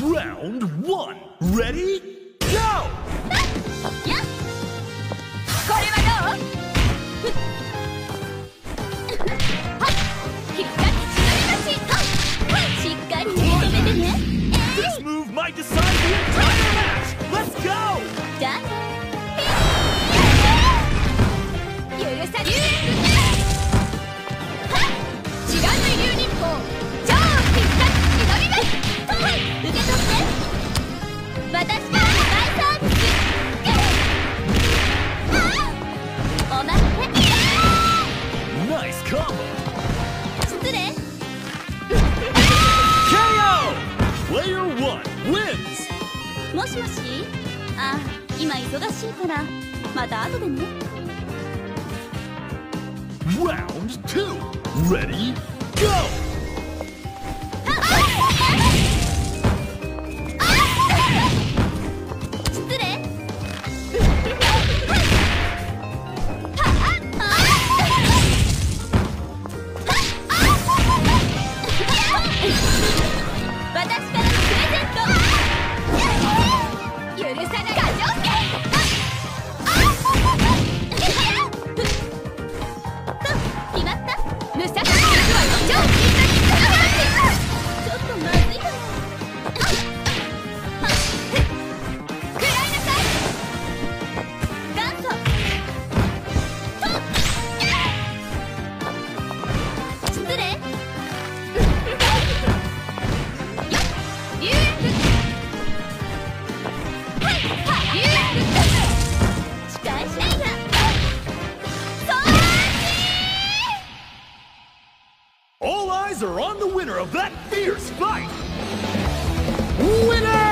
Round one, ready, go! This move might decide the entire match! Let's go! Nice combo! KO! Player one wins! Round two, ready, go! Are on the winner of that fierce fight! Winner!